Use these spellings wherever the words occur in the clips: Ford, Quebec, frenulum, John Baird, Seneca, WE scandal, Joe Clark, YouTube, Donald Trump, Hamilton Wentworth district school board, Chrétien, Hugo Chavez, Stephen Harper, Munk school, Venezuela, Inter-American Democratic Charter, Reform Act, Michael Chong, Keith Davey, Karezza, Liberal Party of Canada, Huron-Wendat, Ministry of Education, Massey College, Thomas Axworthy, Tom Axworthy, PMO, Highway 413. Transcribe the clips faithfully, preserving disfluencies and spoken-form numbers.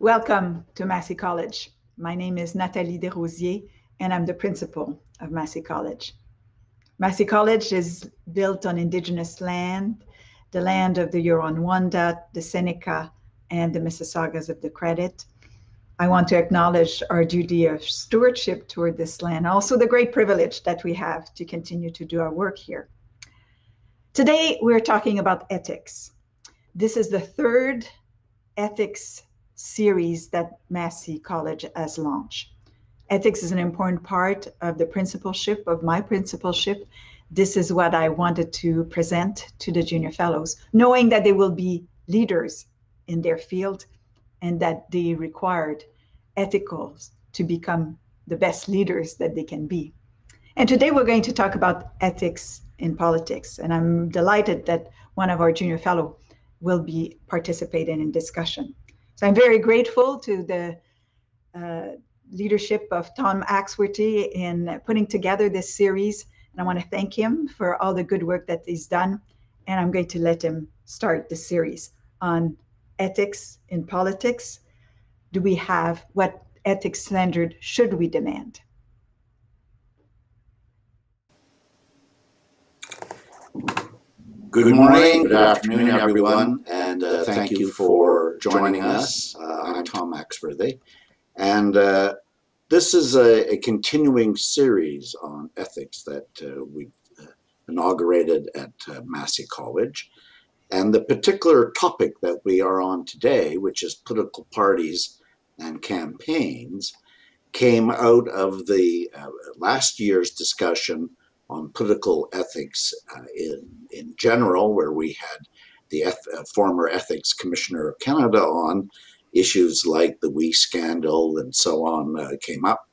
Welcome to Massey College. My name is Nathalie Desrosiers, and I'm the principal of Massey College. Massey College is built on Indigenous land, the land of the Huron-Wendat, the Seneca, and the Mississaugas of the Credit. I want to acknowledge our duty of stewardship toward this land, also the great privilege that we have to continue to do our work here. Today, we're talking about ethics. This is the third ethics series that Massey College has launched. Ethics is an important part of the principalship, of my principalship. This is what I wanted to present to the junior fellows, knowing that they will be leaders in their field and that they required ethicals to become the best leaders that they can be. And today we're going to talk about ethics in politics. And I'm delighted that one of our junior fellow will be participating in discussion. So I'm very grateful to the uh, leadership of Tom Axworthy in putting together this series. And I want to thank him for all the good work that he's done. And I'm going to let him start the series on ethics in politics. Do we have, what ethics standard should we demand? Good morning, good afternoon, everyone, and uh, thank you for joining us. Uh, I'm Tom Axworthy, and uh, this is a, a continuing series on ethics that uh, we uh, inaugurated at uh, Massey College. And the particular topic that we are on today, which is political parties and campaigns, came out of the uh, last year's discussion on political ethics uh, in, in general, where we had the F, uh, former Ethics Commissioner of Canada on. Issues like the WE scandal and so on uh, came up.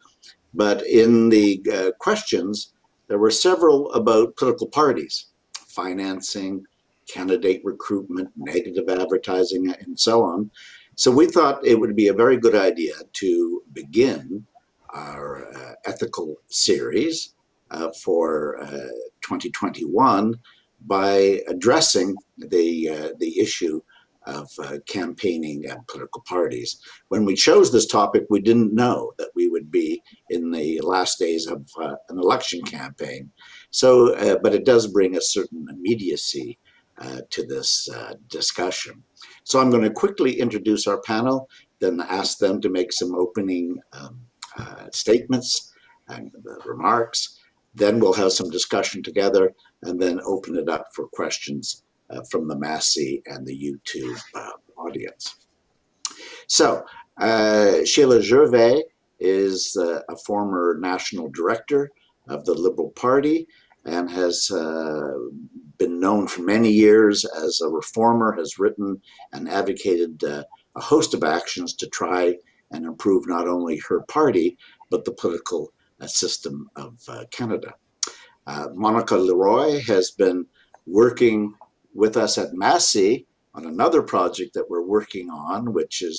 But in the uh, questions, there were several about political parties, financing, candidate recruitment, negative advertising, and so on. So we thought it would be a very good idea to begin our uh, ethical series Uh, for uh, twenty twenty-one by addressing the uh, the issue of uh, campaigning and political parties. When we chose this topic, we didn't know that we would be in the last days of uh, an election campaign. So, uh, but it does bring a certain immediacy uh, to this uh, discussion. So I'm going to quickly introduce our panel, then ask them to make some opening um, uh, statements and uh, remarks. Then we'll have some discussion together and then open it up for questions uh, from the Massey and the YouTube uh, audience. So, uh, Sheila Gervais is uh, a former national director of the Liberal Party and has uh, been known for many years as a reformer, has written and advocated uh, a host of actions to try and improve not only her party, but the political A system of uh, Canada. Uh, Monica Leroy has been working with us at Massey on another project that we're working on, which is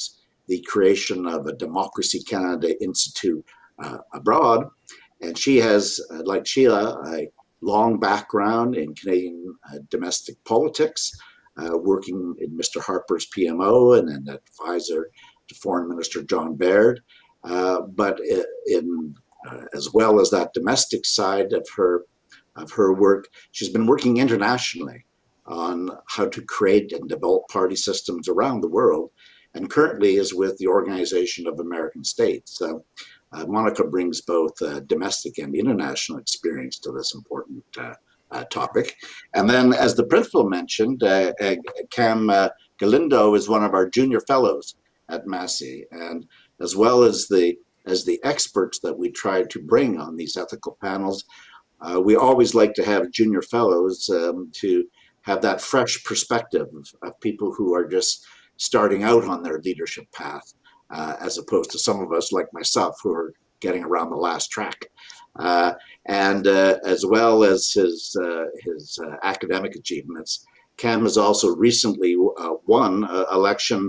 the creation of a Democracy Canada Institute uh, abroad. And she has, uh, like Sheila, a long background in Canadian uh, domestic politics, uh, working in Mister Harper's P M O and an advisor to Foreign Minister John Baird. Uh, but in Uh, as well as that domestic side of her of her work, she's been working internationally on how to create and develop party systems around the world, and currently is with the Organization of American States. So uh, Monica brings both uh, domestic and international experience to this important uh, uh, topic. And then, as the principal mentioned, uh, uh, Cam uh, Galindo is one of our junior fellows at Massey, and as well as the as the experts that we try to bring on these ethical panels, uh, we always like to have junior fellows um, to have that fresh perspective of, of people who are just starting out on their leadership path, uh, as opposed to some of us like myself who are getting around the last track. Uh, and uh, as well as his, uh, his uh, academic achievements, Cam has also recently uh, won an election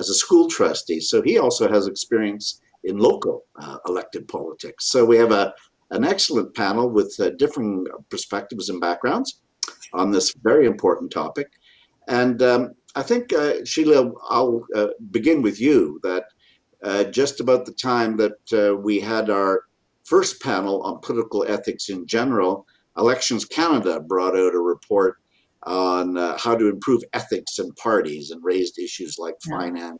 as a school trustee, so he also has experience in local uh, elected politics. So we have a, an excellent panel with uh, different perspectives and backgrounds on this very important topic. And um, I think, uh, Sheila, I'll uh, begin with you, that uh, just about the time that uh, we had our first panel on political ethics in general, Elections Canada brought out a report on uh, how to improve ethics in parties and raised issues like yeah. finance,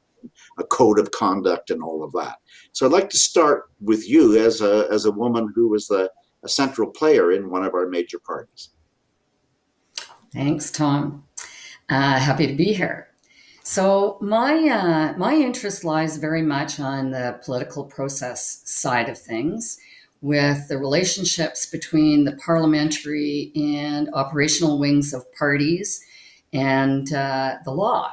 a code of conduct, and all of that. So I'd like to start with you as a, as a woman who was the, a central player in one of our major parties. Thanks, Tom. Uh, happy to be here. So my, uh, my interest lies very much on the political process side of things, with the relationships between the parliamentary and operational wings of parties and uh, the law.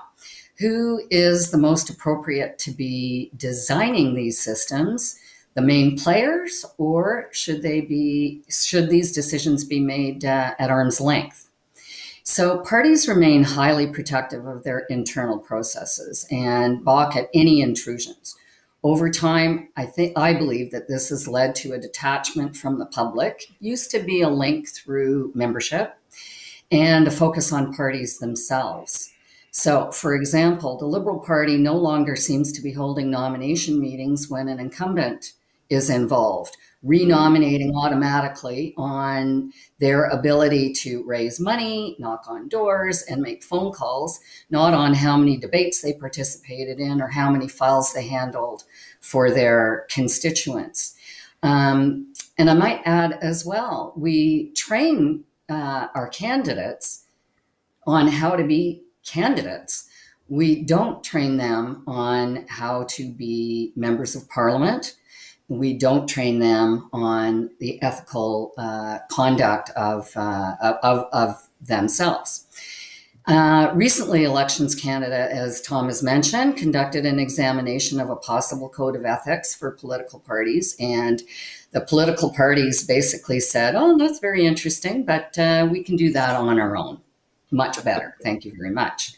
Who is the most appropriate to be designing these systems? The main players, or should they be, should these decisions be made uh, at arm's length? So parties remain highly protective of their internal processes and balk at any intrusions. Over time, I think I believe that this has led to a detachment from the public. It used to be a link through membership and a focus on parties themselves. So, for example, the Liberal Party no longer seems to be holding nomination meetings when an incumbent is involved, renominating automatically on their ability to raise money, knock on doors, and make phone calls, not on how many debates they participated in or how many files they handled for their constituents. Um, and I might add as well, we train uh, our candidates on how to be candidates. We don't train them on how to be members of parliament. We don't train them on the ethical uh, conduct of, uh, of, of themselves. Uh, recently, Elections Canada, as Tom has mentioned, conducted an examination of a possible code of ethics for political parties. And the political parties basically said, oh, that's very interesting, but uh, we can do that on our own. Much better. Thank you very much.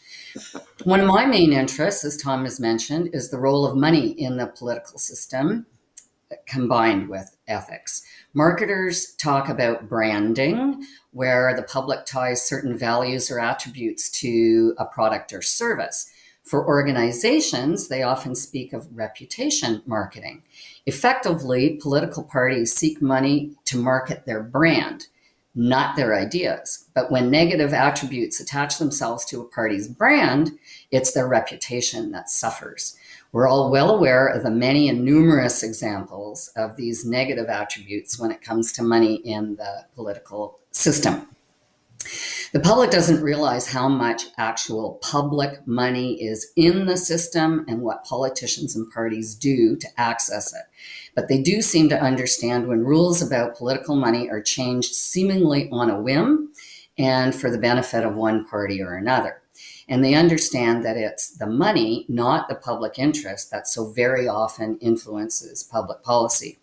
One of my main interests, as Tom has mentioned, is the role of money in the political system, combined with ethics. Marketers talk about branding, where the public ties certain values or attributes to a product or service. For organizations, they often speak of reputation marketing. Effectively, political parties seek money to market their brand, not their ideas. But when negative attributes attach themselves to a party's brand, it's their reputation that suffers. We're all well aware of the many and numerous examples of these negative attributes when it comes to money in the political system. The public doesn't realize how much actual public money is in the system and what politicians and parties do to access it. But they do seem to understand when rules about political money are changed seemingly on a whim and for the benefit of one party or another. And they understand that it's the money, not the public interest, that so very often influences public policy.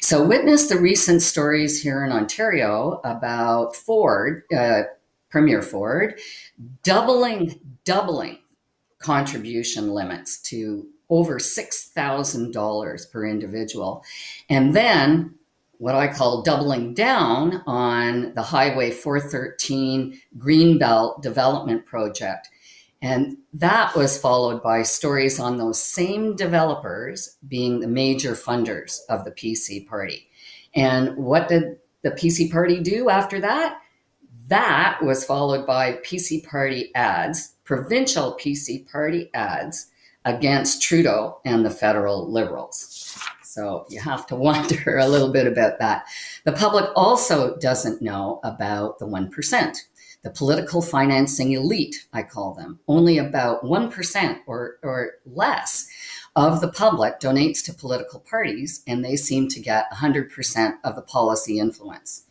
So witness the recent stories here in Ontario about Ford, uh, Premier Ford, doubling, doubling contribution limits to over six thousand dollars per individual. And then what I call doubling down on the Highway four thirteen Greenbelt development project. And that was followed by stories on those same developers being the major funders of the P C party. And what did the P C party do after that? That was followed by P C party ads, provincial P C party ads against Trudeau and the federal Liberals. So you have to wonder a little bit about that. The public also doesn't know about the one percent. The political financing elite, I call them. Only about one percent or, or less of the public donates to political parties, and they seem to get one hundred percent of the policy influence.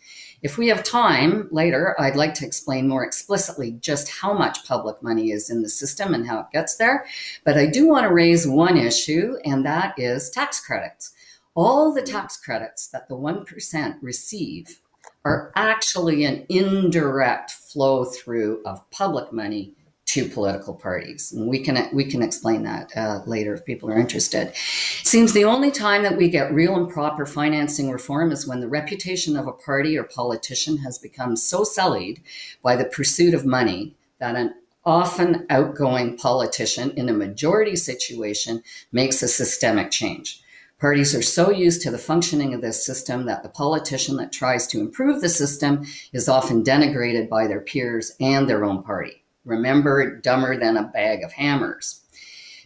If we have time later, I'd like to explain more explicitly just how much public money is in the system and how it gets there. But I do want to raise one issue, and that is tax credits. All the tax credits that the one percent receive are actually an indirect flow through of public money to political parties. And we can, we can explain that uh, later if people are interested. Seems the only time that we get real and proper financing reform is when the reputation of a party or politician has become so sullied by the pursuit of money that an often outgoing politician in a majority situation makes a systemic change. Parties are so used to the functioning of this system that the politician that tries to improve the system is often denigrated by their peers and their own party. Remember, dumber than a bag of hammers.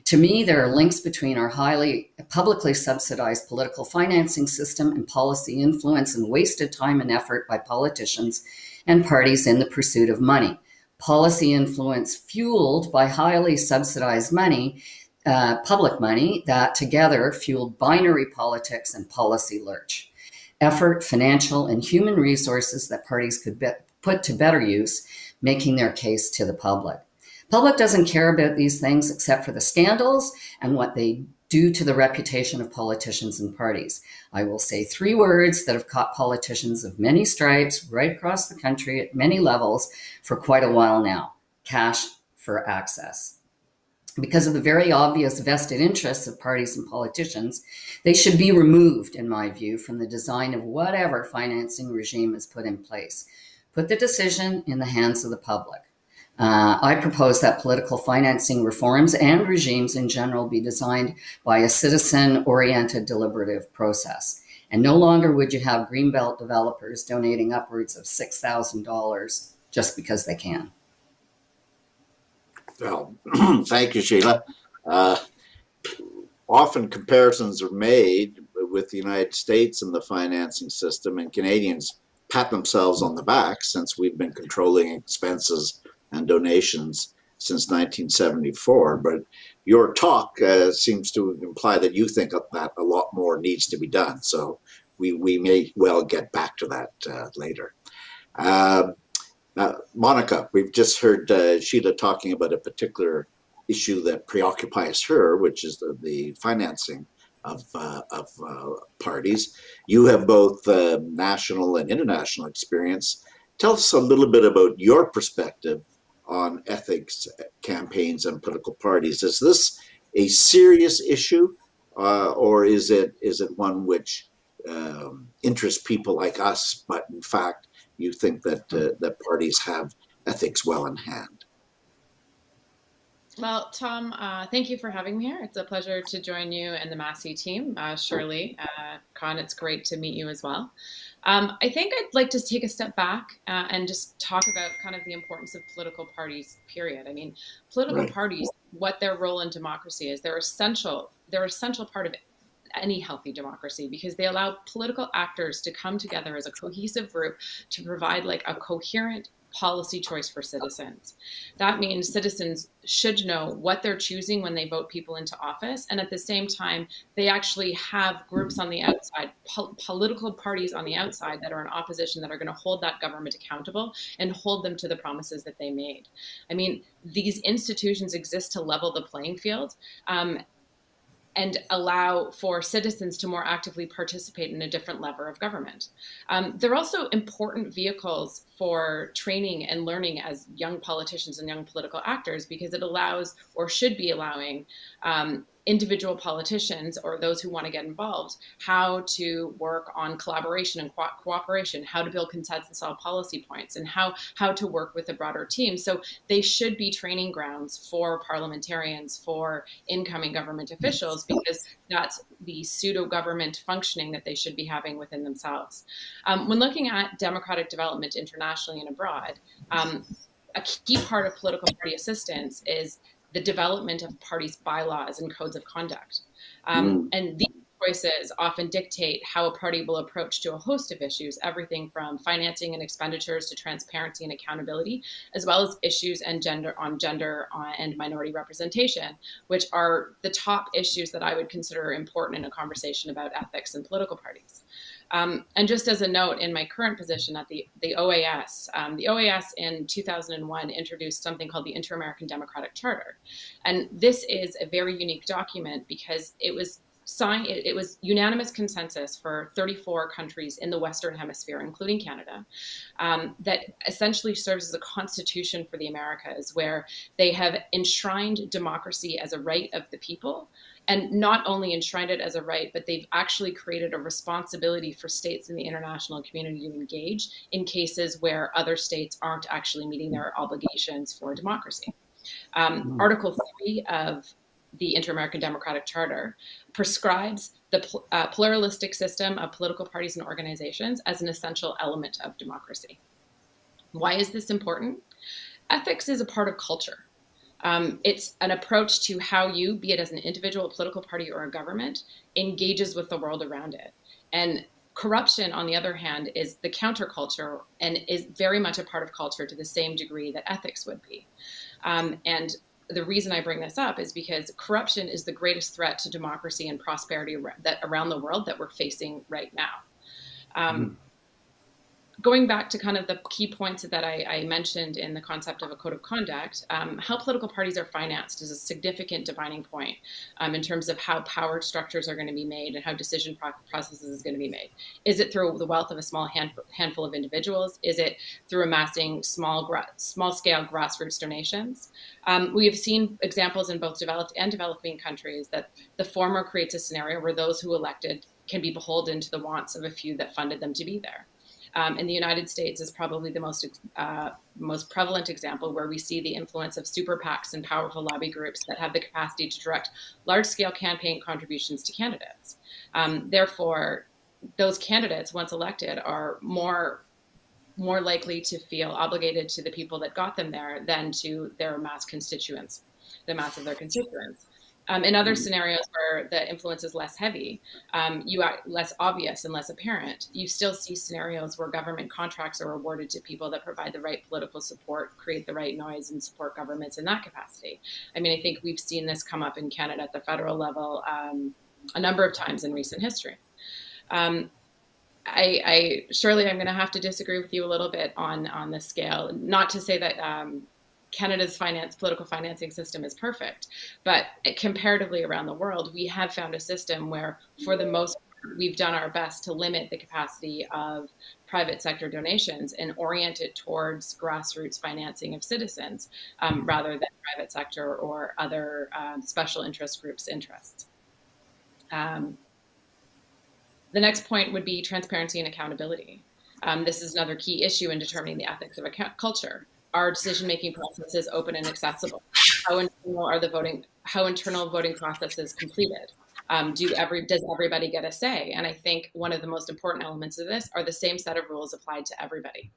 To me, there are links between our highly publicly subsidized political financing system and policy influence and wasted time and effort by politicians and parties in the pursuit of money. Policy influence fueled by highly subsidized money, Uh, public money, that together fueled binary politics and policy lurch. Effort, financial, and human resources that parties could be put to better use, making their case to the public. Public doesn't care about these things except for the scandals and what they do to the reputation of politicians and parties. I will say three words that have caught politicians of many stripes right across the country at many levels for quite a while now. Cash for access. Because of the very obvious vested interests of parties and politicians, they should be removed, in my view, from the design of whatever financing regime is put in place. Put the decision in the hands of the public. Uh, I propose that political financing reforms and regimes in general be designed by a citizen-oriented deliberative process. And no longer would you have Greenbelt developers donating upwards of six thousand dollars just because they can. Well, thank you, Sheila. Uh, often comparisons are made with the United States and the financing system, and Canadians pat themselves on the back since we've been controlling expenses and donations since nineteen seventy-four. But your talk uh, seems to imply that you think that a lot more needs to be done. So we, we may well get back to that uh, later. Uh, Uh, Monica, we've just heard uh, Sheila talking about a particular issue that preoccupies her, which is the, the financing of, uh, of uh, parties. You have both uh, national and international experience. Tell us a little bit about your perspective on ethics, campaigns, and political parties. Is this a serious issue, uh, or is it, is it one which um, interests people like us, but in fact, you think that uh, that parties have ethics well in hand? Well, Tom, uh, thank you for having me here. It's a pleasure to join you and the Massey team. Uh, Shirley, uh, Con, it's great to meet you as well. Um, I think I'd like to take a step back uh, and just talk about kind of the importance of political parties, period. I mean, political right. parties, what their role in democracy is, they're essential, they're essential part of it. Any healthy democracy, because they allow political actors to come together as a cohesive group to provide like a coherent policy choice for citizens. That means citizens should know what they're choosing when they vote people into office, and at the same time they actually have groups on the outside, po political parties on the outside that are in opposition, that are going to hold that government accountable and hold them to the promises that they made. I mean, these institutions exist to level the playing field um, and allow for citizens to more actively participate in a different lever of government. Um, they're also important vehicles for training and learning as young politicians and young political actors, because it allows, or should be allowing, um, individual politicians or those who want to get involved, how to work on collaboration and co cooperation, how to build consensus on policy points, and how, how to work with a broader team. So they should be training grounds for parliamentarians, for incoming government officials, because that's the pseudo-government functioning that they should be having within themselves. Um, when looking at democratic development internationally and abroad, um, a key part of political party assistance is the development of parties' bylaws and codes of conduct. Um, and these choices often dictate how a party will approach to a host of issues, everything from financing and expenditures to transparency and accountability, as well as issues and gender on gender and minority representation, which are the top issues that I would consider important in a conversation about ethics and political parties. Um, and just as a note, in my current position at the, the O A S, um, the O A S in two thousand one introduced something called the Inter-American Democratic Charter. And this is a very unique document because it was signed, it, it was unanimous consensus for thirty-four countries in the Western Hemisphere, including Canada, um, that essentially serves as a constitution for the Americas, where they have enshrined democracy as a right of the people. And not only enshrined it as a right, but they've actually created a responsibility for states in the international community to engage in cases where other states aren't actually meeting their obligations for democracy. Um, Article three of the Inter-American Democratic Charter prescribes the uh, pluralistic system of political parties and organizations as an essential element of democracy. Why is this important? Ethics is a part of culture. Um, it's an approach to how you, be it as an individual, a political party, or a government, engages with the world around it. And corruption, on the other hand, is the counterculture and is very much a part of culture to the same degree that ethics would be. Um, and the reason I bring this up is because corruption is the greatest threat to democracy and prosperity that around the world that we're facing right now. Um, mm. Going back to kind of the key points that I, I mentioned in the concept of a code of conduct, um, how political parties are financed is a significant dividing point um, in terms of how power structures are going to be made and how decision pro processes is going to be made. Is it through the wealth of a small hand, handful of individuals? Is it through amassing small, small scale grassroots donations? Um, we have seen examples in both developed and developing countries that the former creates a scenario where those who elected can be beholden to the wants of a few that funded them to be there. Um, in the United States is probably the most uh, most prevalent example, where we see the influence of super PACs and powerful lobby groups that have the capacity to direct large-scale campaign contributions to candidates. Um, therefore, those candidates, once elected, are more more likely to feel obligated to the people that got them there than to their mass constituents, the mass of their constituents. Um, in other scenarios where the influence is less heavy, um, you are less obvious and less apparent, you still see scenarios where government contracts are awarded to people that provide the right political support, create the right noise, and support governments in that capacity. I mean, I think we've seen this come up in Canada at the federal level um, a number of times in recent history. Um, I, I surely I'm going to have to disagree with you a little bit on, on this scale, not to say that um, Canada's finance, political financing system is perfect, but comparatively around the world, we have found a system where, for the most part, we've done our best to limit the capacity of private sector donations and orient it towards grassroots financing of citizens um, rather than private sector or other um, special interest groups' interests. Um, the next point would be transparency and accountability. Um, this is another key issue in determining the ethics of a culture. Are decision-making processes open and accessible? How internal are the voting? How internal voting processes completed? Um, do every does everybody get a say? And I think one of the most important elements of this are the same set of rules applied to everybody.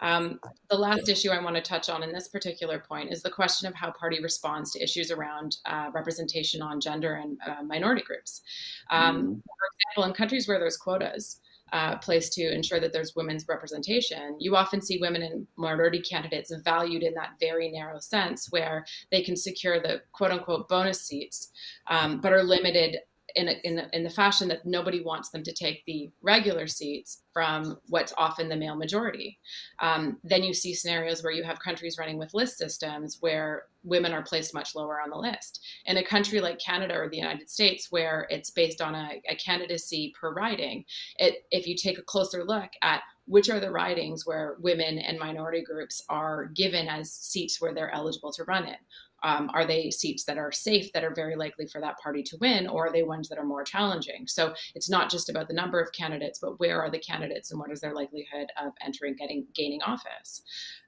Um, the last issue I want to touch on in this particular point is the question of how party responds to issues around uh, representation on gender and uh, minority groups. Um, for example, in countries where there's quotas, Uh, place to ensure that there's women's representation, you often see women and minority candidates valued in that very narrow sense where they can secure the quote-unquote bonus seats, um, but are limited in, a, in, the, in the fashion that nobody wants them to take the regular seats from what's often the male majority. Um, then you see scenarios where you have countries running with list systems where women are placed much lower on the list. In a country like Canada or the United States, where it's based on a, a candidacy per riding, it, if you take a closer look at which are the ridings where women and minority groups are given as seats where they're eligible to run in, um, are they seats that are safe, that are very likely for that party to win, or are they ones that are more challenging? So it's not just about the number of candidates, but where are the candidates and what is their likelihood of entering, getting, gaining office?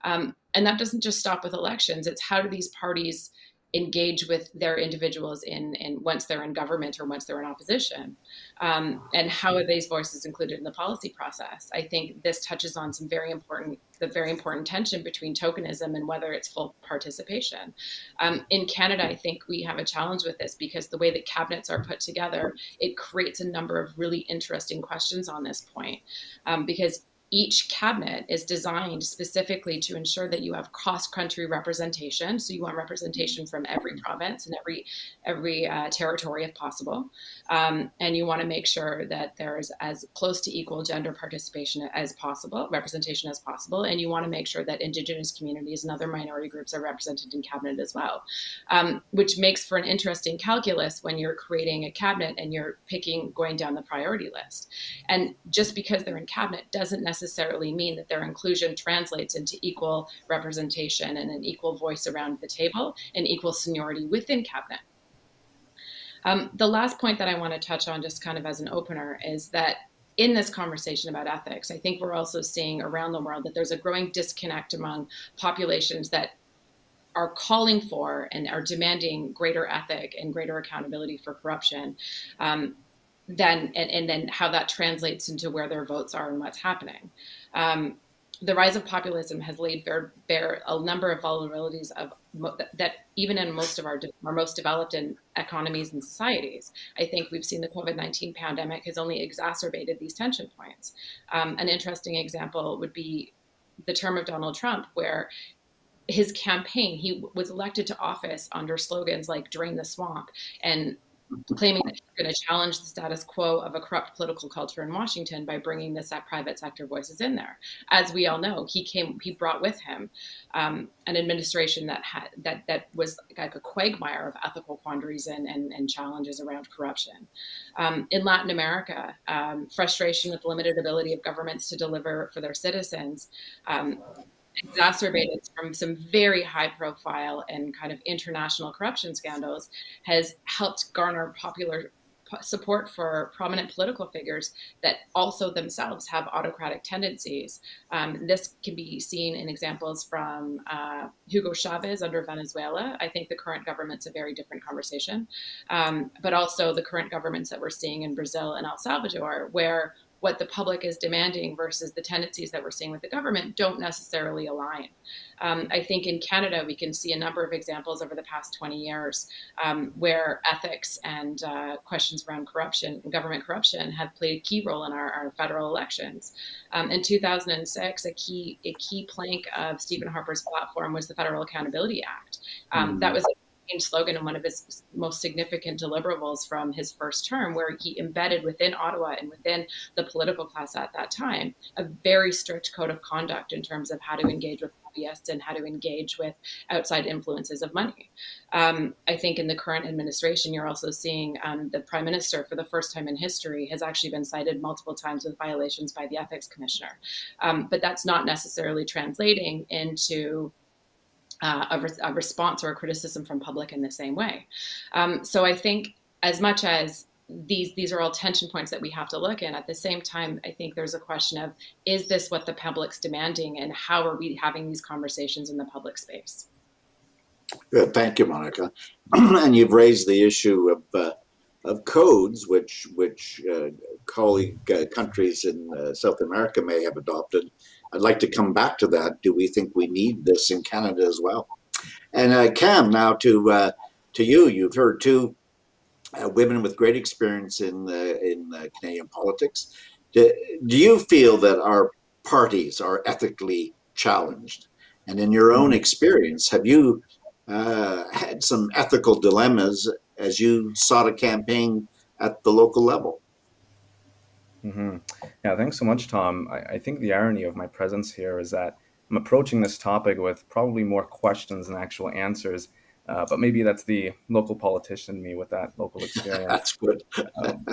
Um, and that doesn't just stop with elections. It's how do these parties engage with their individuals in, in once they're in government or once they're in opposition, um, and how are these voices included in the policy process? I think this touches on some very important, the very important tension between tokenism and whether it's full participation. Um, in Canada, I think we have a challenge with this because the way that cabinets are put together, it creates a number of really interesting questions on this point, um, because each cabinet is designed specifically to ensure that you have cross-country representation. So you want representation from every province and every every uh, territory if possible. Um, and you want to make sure that there is as close to equal gender participation as possible, representation as possible. And you want to make sure that Indigenous communities and other minority groups are represented in cabinet as well, um, which makes for an interesting calculus when you're creating a cabinet and you're picking, going down the priority list. And just because they're in cabinet doesn't necessarily necessarily mean that their inclusion translates into equal representation and an equal voice around the table and equal seniority within cabinet. Um, the last point that I want to touch on just kind of as an opener is that in this conversation about ethics, I think we're also seeing around the world that there's a growing disconnect among populations that are calling for and are demanding greater ethic and greater accountability for corruption, um, then and, and then how that translates into where their votes are and what's happening. Um, the rise of populism has laid bare, bare a number of vulnerabilities of that even in most of our, our most developed in economies and societies. I think we've seen the COVID nineteen pandemic has only exacerbated these tension points. Um, an interesting example would be the term of Donald Trump, where his campaign, he was elected to office under slogans like "drain the swamp" and claiming that he's going to challenge the status quo of a corrupt political culture in Washington by bringing this private sector voices in there. As we all know, he came, he brought with him um, an administration that had that that was like a quagmire of ethical quandaries and and, and challenges around corruption. Um, in Latin America, um, frustration with the limited ability of governments to deliver for their citizens. Um, exacerbated from some very high profile and kind of international corruption scandals, has helped garner popular support for prominent political figures that also themselves have autocratic tendencies. Um, this can be seen in examples from uh, Hugo Chavez under Venezuela. I think the current government's a very different conversation, um, but also the current governments that we're seeing in Brazil and El Salvador, where what the public is demanding versus the tendencies that we're seeing with the government don't necessarily align. Um, I think in Canada, we can see a number of examples over the past twenty years um, where ethics and uh, questions around corruption, government corruption, have played a key role in our, our federal elections. Um, in two thousand six, a key, a key plank of Stephen Harper's platform was the Federal Accountability Act. Um, mm. That was slogan in one of his most significant deliverables from his first term, where he embedded within Ottawa and within the political class at that time a very strict code of conduct in terms of how to engage with lobbyists and how to engage with outside influences of money. Um, I think in the current administration, you're also seeing um, the Prime Minister, for the first time in history, has actually been cited multiple times with violations by the Ethics Commissioner. Um, but that's not necessarily translating into Uh, a, re a response or a criticism from public in the same way. Um, so I think as much as these these are all tension points that we have to look in, at the same time, I think there's a question of, is this what the public's demanding, and how are we having these conversations in the public space? Good. Thank you, Monica. And you've raised the issue of, uh, of codes, which, which uh, colleague uh, countries in uh, South America may have adopted. I'd like to come back to that. Do we think we need this in Canada as well? And uh, Cam, now to uh, to you. You've heard two uh, women with great experience in uh, in uh, Canadian politics. Do, do you feel that our parties are ethically challenged? And in your own experience, have you uh, had some ethical dilemmas as you sought a campaign at the local level? Mm-hmm. Yeah, thanks so much, Tom. I, I think the irony of my presence here is that I'm approaching this topic with probably more questions than actual answers, uh, but maybe that's the local politician in me with that local experience. That's good. um,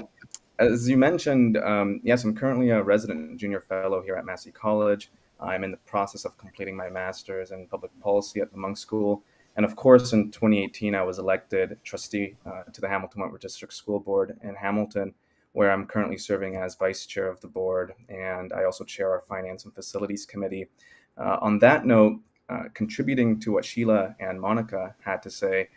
as you mentioned, um, yes, I'm currently a resident junior fellow here at Massey College. I'm in the process of completing my master's in public policy at the Munk School. And of course, in twenty eighteen, I was elected trustee uh, to the Hamilton Wentworth district school board in Hamilton, where I'm currently serving as vice chair of the board, and I also chair our finance and facilities committee. Uh, on that note, uh, contributing to what Sheila and Monica had to say,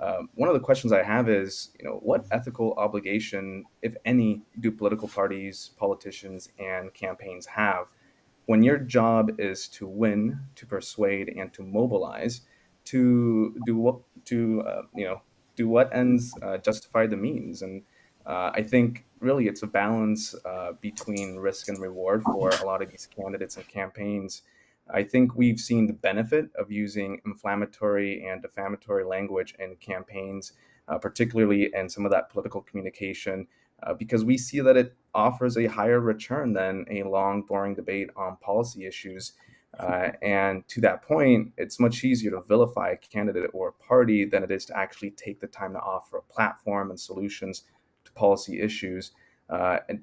uh, one of the questions I have is, you know, what ethical obligation, if any, do political parties, politicians, and campaigns have when your job is to win, to persuade, and to mobilize, to do what, to uh, you know, do what ends uh, justify the means? And Uh, I think really it's a balance uh, between risk and reward for a lot of these candidates and campaigns. I think we've seen the benefit of using inflammatory and defamatory language in campaigns, uh, particularly in some of that political communication, uh, because we see that it offers a higher return than a long, boring debate on policy issues. Uh, and to that point, it's much easier to vilify a candidate or a party than it is to actually take the time to offer a platform and solutions policy issues. Uh, and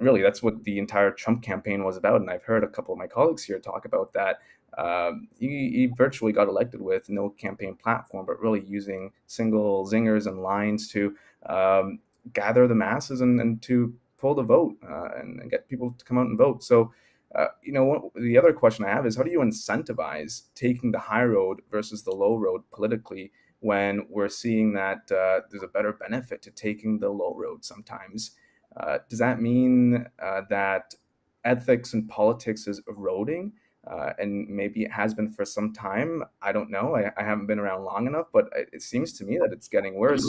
really, that's what the entire Trump campaign was about. And I've heard a couple of my colleagues here talk about that. Um, he, he virtually got elected with no campaign platform, but really using single zingers and lines to um, gather the masses and, and to pull the vote uh, and, and get people to come out and vote. So Uh, you know, the other question I have is, how do you incentivize taking the high road versus the low road politically when we're seeing that uh, there's a better benefit to taking the low road sometimes? Uh, does that mean uh, that ethics and politics is eroding? Uh, and maybe it has been for some time. I don't know. I, I haven't been around long enough, but it, it seems to me that it's getting worse.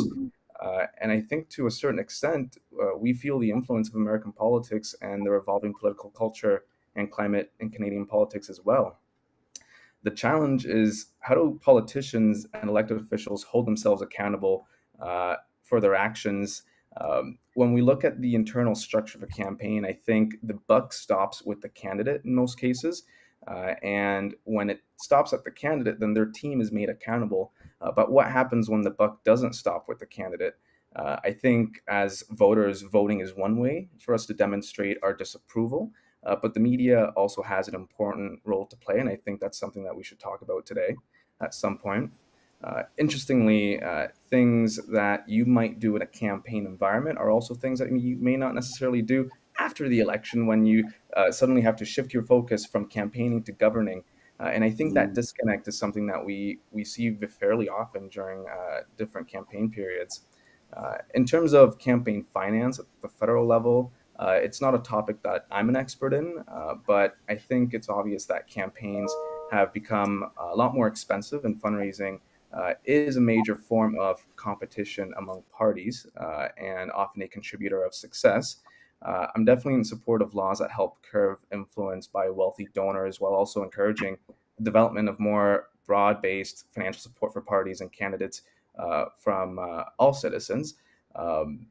Uh, and I think to a certain extent, uh, we feel the influence of American politics and the revolving political culture and climate in Canadian politics as well. The challenge is, how do politicians and elected officials hold themselves accountable uh, for their actions? Um, when we look at the internal structure of a campaign, I think the buck stops with the candidate in most cases. Uh, and when it stops at the candidate, then their team is made accountable. Uh, but what happens when the buck doesn't stop with the candidate? Uh, I think as voters, voting is one way for us to demonstrate our disapproval. Uh, but the media also has an important role to play, and I think that's something that we should talk about today at some point. Uh, interestingly, uh, things that you might do in a campaign environment are also things that you may not necessarily do after the election, when you uh, suddenly have to shift your focus from campaigning to governing. Uh, and I think that disconnect is something that we, we see fairly often during uh, different campaign periods. Uh, in terms of campaign finance at the federal level, Uh, it's not a topic that I'm an expert in, uh, but I think it's obvious that campaigns have become a lot more expensive, and fundraising uh, is a major form of competition among parties uh, and often a contributor of success. Uh, I'm definitely in support of laws that help curb influence by wealthy donors, while also encouraging the development of more broad-based financial support for parties and candidates uh, from uh, all citizens. Um,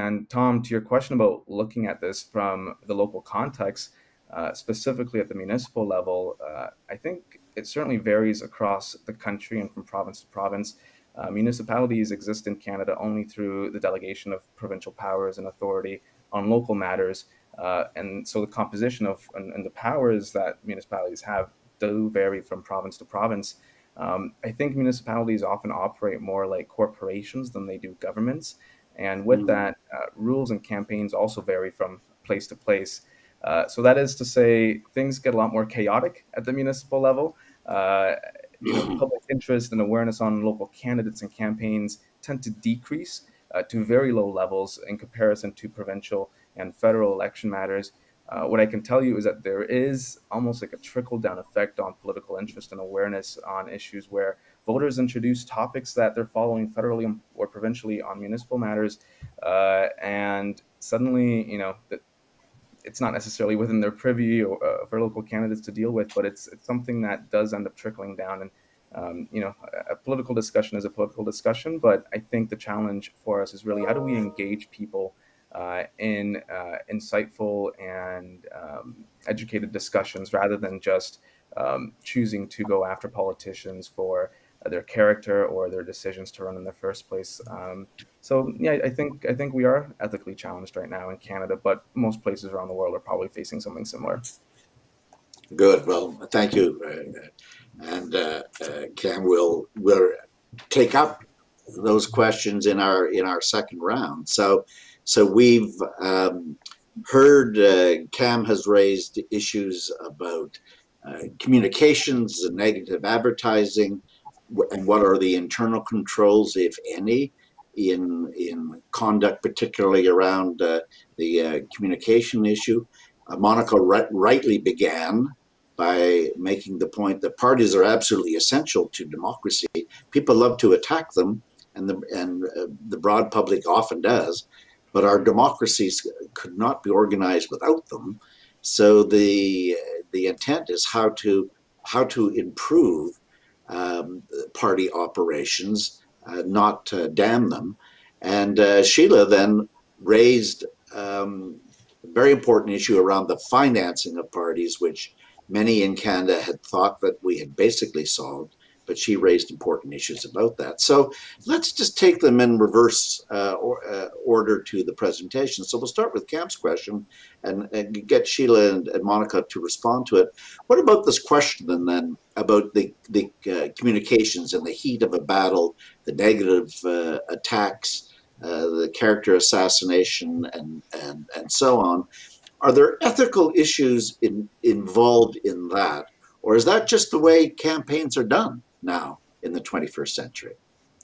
And Tom, to your question about looking at this from the local context, uh, specifically at the municipal level, uh, I think it certainly varies across the country and from province to province. Uh, municipalities exist in Canada only through the delegation of provincial powers and authority on local matters. Uh, and so the composition of and, and the powers that municipalities have do vary from province to province. Um, I think municipalities often operate more like corporations than they do governments. And with that, uh, rules and campaigns also vary from place to place. Uh, so that is to say, things get a lot more chaotic at the municipal level. Uh, you know, public interest and awareness on local candidates and campaigns tend to decrease uh, to very low levels in comparison to provincial and federal election matters. Uh, what I can tell you is that there is almost like a trickle-down effect on political interest and awareness on issues where voters introduce topics that they're following federally or provincially on municipal matters, uh, and suddenly, you know, that it's not necessarily within their privy or, uh, for local candidates to deal with, but it's, it's something that does end up trickling down. And, um, you know, a, a political discussion is a political discussion, but I think the challenge for us is really, how do we engage people uh, in uh, insightful and um, educated discussions, rather than just um, choosing to go after politicians for their character or their decisions to run in the first place. Um, so yeah, I think I think we are ethically challenged right now in Canada, but most places around the world are probably facing something similar. Good. Well, thank you, uh, and uh, uh, Cam will will take up those questions in our in our second round. So so we've um, heard uh, Cam has raised issues about uh, communications and negative advertising, and what are the internal controls, if any, in in conduct, particularly around uh, the uh, communication issue. Uh, Monica right, rightly began by making the point that parties are absolutely essential to democracy. People love to attack them, and the, and uh, the broad public often does, but our democracies could not be organized without them. So the, the intent is how to, how to improve Um, party operations, uh, not uh, damn them. And uh, Sheila then raised um, a very important issue around the financing of parties, which many in Canada had thought that we had basically solved, but she raised important issues about that. So let's just take them in reverse uh, or, uh, order to the presentation. So we'll start with Cam's question and, and get Sheila and, and Monica to respond to it. What about this question and then about the, the uh, communications and the heat of a battle, the negative uh, attacks, uh, the character assassination, and, and, and so on? Are there ethical issues in, involved in that? Or is that just the way campaigns are done now in the twenty-first century?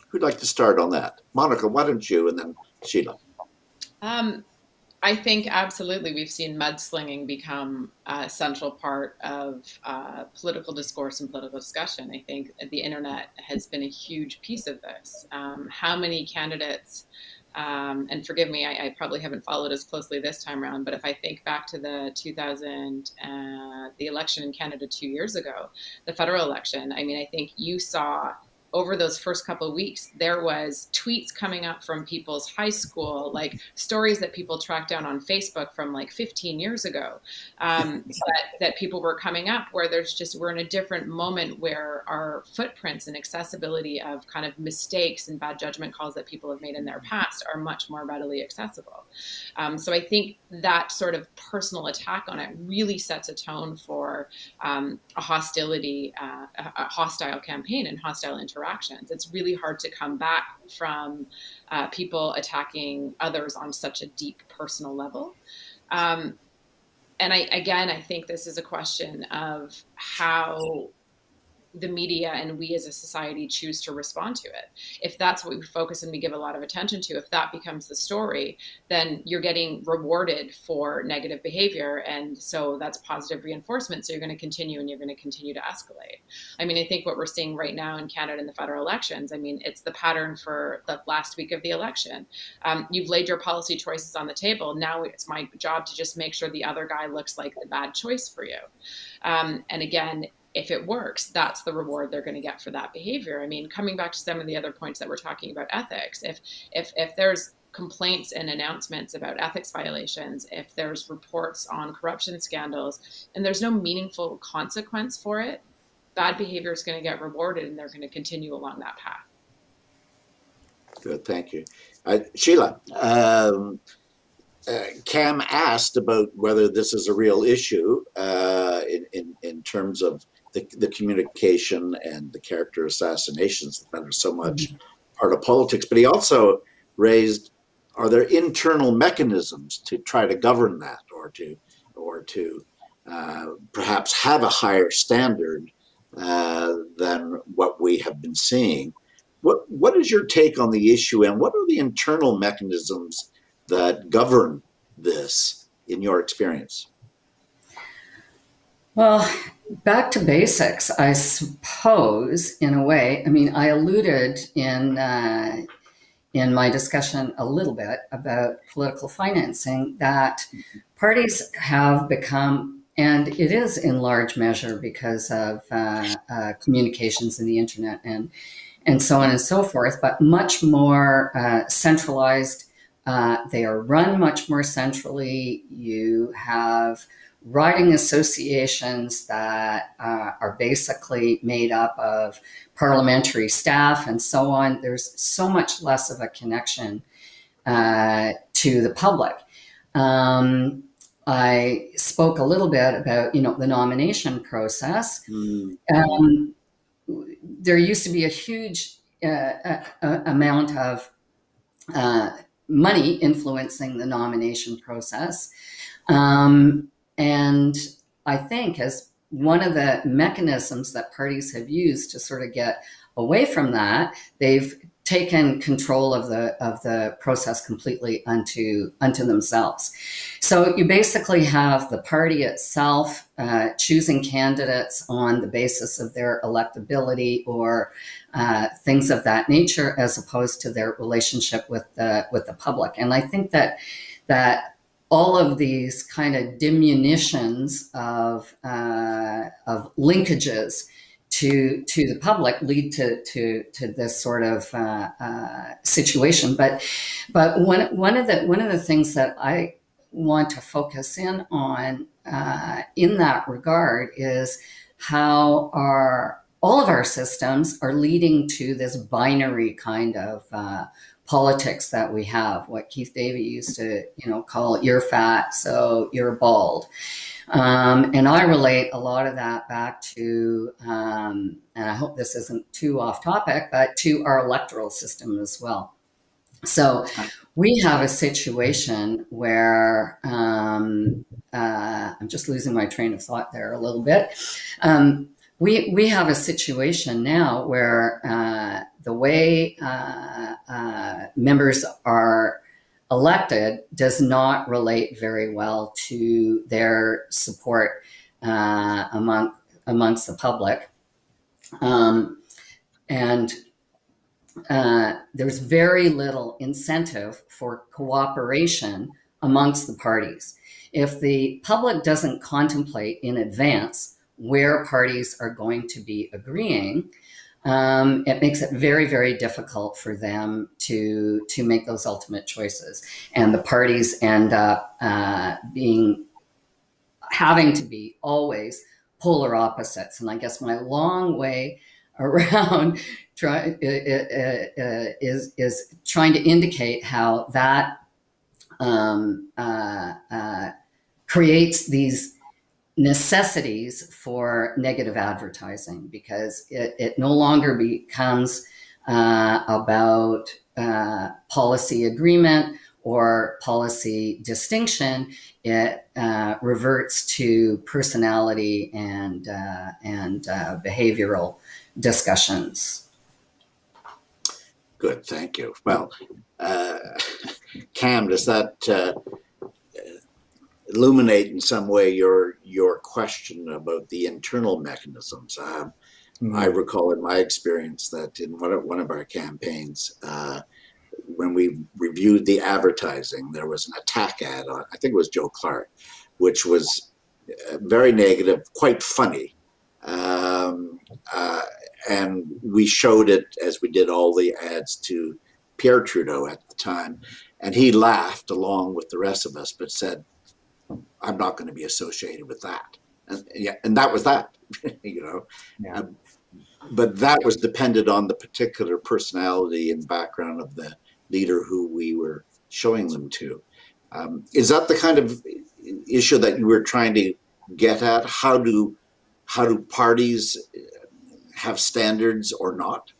Who'd like to start on that? Monica, why don't you, and then Sheila. Um, I think absolutely we've seen mudslinging become a central part of uh, political discourse and political discussion. I think the internet has been a huge piece of this. Um, how many candidates, um, and forgive me, I, I probably haven't followed as closely this time around, but if I think back to the two thousand, uh, the election in Canada two years ago, the federal election, I mean, I think you saw over those first couple of weeks, there was tweets coming up from people's high school, like stories that people tracked down on Facebook from like fifteen years ago, um, that, that people were coming up where there's just, we're in a different moment where our footprints and accessibility of kind of mistakes and bad judgment calls that people have made in their past are much more readily accessible. Um, so I think that sort of personal attack on it really sets a tone for um, a hostility, uh, a hostile campaign and hostile interaction. Actions. It's really hard to come back from uh, people attacking others on such a deep personal level. Um, and I, again, I think this is a question of how the media and we as a society choose to respond to it. If that's what we focus and we give a lot of attention to, if that becomes the story, then you're getting rewarded for negative behavior. And so that's positive reinforcement. So you're going to continue and you're going to continue to escalate. I mean, I think what we're seeing right now in Canada in the federal elections, I mean, it's the pattern for the last week of the election. Um, you've laid your policy choices on the table. Now it's my job to just make sure the other guy looks like the bad choice for you. Um, and again, if it works, that's the reward they're going to get for that behavior. I mean, coming back to some of the other points that we're talking about ethics, if if if there's complaints and announcements about ethics violations, if there's reports on corruption scandals, and there's no meaningful consequence for it, bad behavior is going to get rewarded and they're going to continue along that path. Good, thank you. Uh, Sheila, um, uh, Cam asked about whether this is a real issue uh, in, in, in terms of The, the communication and the character assassinations that are so much part of politics. But he also raised, are there internal mechanisms to try to govern that or to, or to uh, perhaps have a higher standard uh, than what we have been seeing? What, what is your take on the issue and what are the internal mechanisms that govern this in your experience? Well, back to basics, I suppose, in a way. I mean, I alluded in, uh, in my discussion a little bit about political financing that parties have become, and it is in large measure because of uh, uh, communications and the internet and, and so on and so forth, but much more uh, centralized. Uh, they are run much more centrally. You have riding associations that uh, are basically made up of parliamentary staff and so on. There's so much less of a connection uh, to the public. Um, I spoke a little bit about, you know, the nomination process. Mm. Um, there used to be a huge uh, a, a amount of uh, money influencing the nomination process. Um, And I think as one of the mechanisms that parties have used to sort of get away from that, they've taken control of the of the process completely unto unto themselves. So you basically have the party itself uh, choosing candidates on the basis of their electability or uh, things of that nature, as opposed to their relationship with the with the public. And I think that that. all of these kind of diminutions of, uh, of linkages to, to the public lead to, to, to this sort of uh, uh, situation. But, but one, one, of the, one of the things that I want to focus in on uh, in that regard is how our, all of our systems are leading to this binary kind of uh, politics that we have, what Keith Davey used to, you know, call you're fat, so you're bald. Um, and I relate a lot of that back to, um, and I hope this isn't too off topic, but to our electoral system as well. So we have a situation where um, uh, I'm just losing my train of thought there a little bit. Um, we, we have a situation now where uh, the way uh, uh, members are elected does not relate very well to their support uh, among, amongst the public. Um, and uh, there's very little incentive for cooperation amongst the parties. If the public doesn't contemplate in advance where parties are going to be agreeing, Um, it makes it very, very difficult for them to to make those ultimate choices, and the parties end up uh, being having to be always polar opposites. And I guess my long way around try, uh, uh, uh, is is trying to indicate how that um, uh, uh, creates these necessities for negative advertising, because it, it no longer becomes uh, about uh, policy agreement or policy distinction. It uh, reverts to personality and, uh, and uh, behavioral discussions. Good, thank you. Well, uh, Cam, does that uh, illuminate in some way your your question about the internal mechanisms? Um, mm-hmm. I recall in my experience that in one of, one of our campaigns, uh, when we reviewed the advertising, there was an attack ad on, I think it was Joe Clark, which was very negative, quite funny. Um, uh, and we showed it, as we did all the ads, to Pierre Trudeau at the time. And he laughed along with the rest of us, but said, "I'm not going to be associated with that." And, yeah, and that was that, you know. Yeah. Um, but that was dependent on the particular personality and background of the leader who we were showing them to. Um, is that the kind of issue that you were trying to get at? How do, how do parties have standards or not?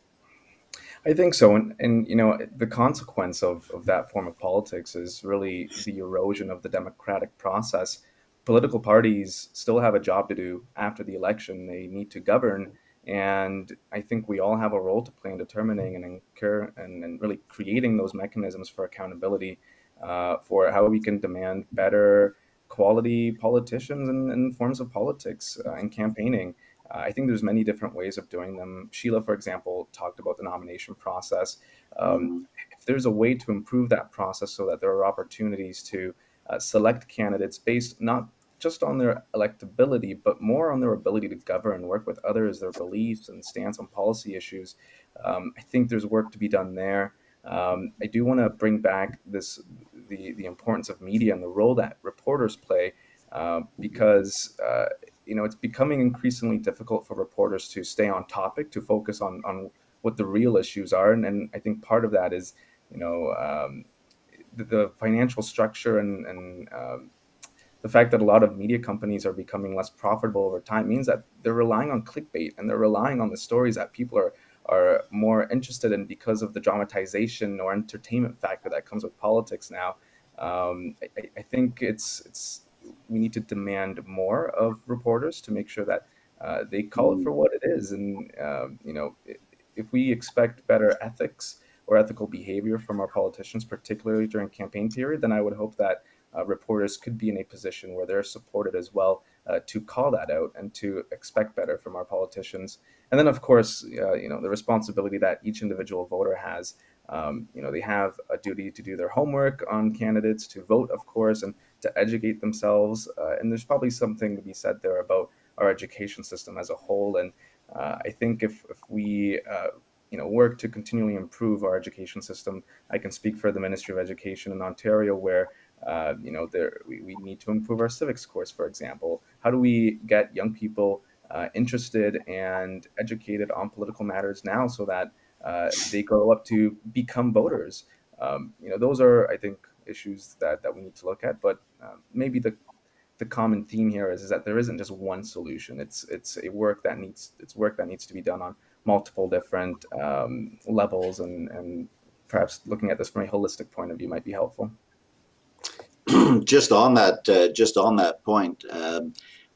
I think so. And, and, you know, the consequence of, of that form of politics is really the erosion of the democratic process. Political parties still have a job to do after the election. They need to govern. And I think we all have a role to play in determining and incur and, and really creating those mechanisms for accountability, uh, for how we can demand better quality politicians and, and forms of politics uh, and campaigning. Uh, I think there's many different ways of doing them. Sheila, for example, talked about the nomination process. Um, if there's a way to improve that process so that there are opportunities to uh, select candidates based not just on their electability, but more on their ability to govern, work with others, their beliefs and stance on policy issues, um, I think there's work to be done there. Um, I do want to bring back this the, the importance of media and the role that reporters play, uh, because uh, you know, it's becoming increasingly difficult for reporters to stay on topic, to focus on, on what the real issues are. And, and I think part of that is, you know, um, the, the financial structure and, and um, the fact that a lot of media companies are becoming less profitable over time means that they're relying on clickbait and they're relying on the stories that people are, are more interested in because of the dramatization or entertainment factor that comes with politics now. Um, I, I think it's, it's, we need to demand more of reporters to make sure that uh, they call it for what it is. And, uh, you know, if we expect better ethics or ethical behavior from our politicians, particularly during campaign period, then I would hope that uh, reporters could be in a position where they're supported as well uh, to call that out and to expect better from our politicians. And then, of course, uh, you know, the responsibility that each individual voter has. Um, you know, they have a duty to do their homework on candidates, to vote, of course, and to educate themselves. Uh, and there's probably something to be said there about our education system as a whole. And uh, I think if, if we, uh, you know, work to continually improve our education system, I can speak for the Ministry of Education in Ontario, where, uh, you know, there, we, we need to improve our civics course, for example. How do we get young people uh, interested and educated on political matters now so that uh, they grow up to become voters? Um, you know, those are, I think, issues that, that we need to look at, but uh, maybe the the common theme here is, is that there isn't just one solution. It's it's a work that needs it's work that needs to be done on multiple different um, levels and, and perhaps looking at this from a holistic point of view might be helpful. Just on that, uh, just on that point, um,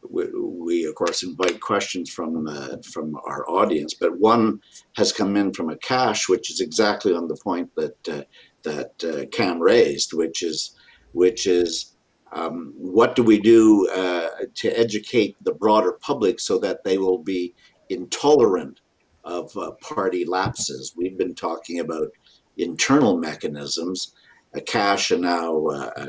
we, we of course invite questions from uh, from our audience, but one has come in from Akash, which is exactly on the point that uh, that uh, Cam raised, which is which is um, what do we do uh, to educate the broader public so that they will be intolerant of uh, party lapses? We've been talking about internal mechanisms. Akash and now uh,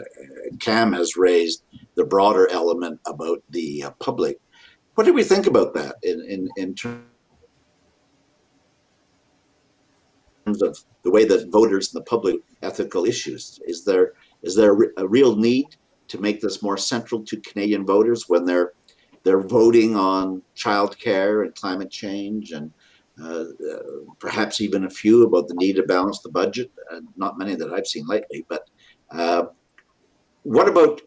Cam has raised the broader element about the uh, public. What do we think about that in, in, in terms of the way that voters and the public ethical issues? Is there is there a real need to make this more central to Canadian voters when they're they're voting on childcare and climate change and Uh, uh, perhaps even a few about the need to balance the budget? Uh, not many that I've seen lately, but uh, what about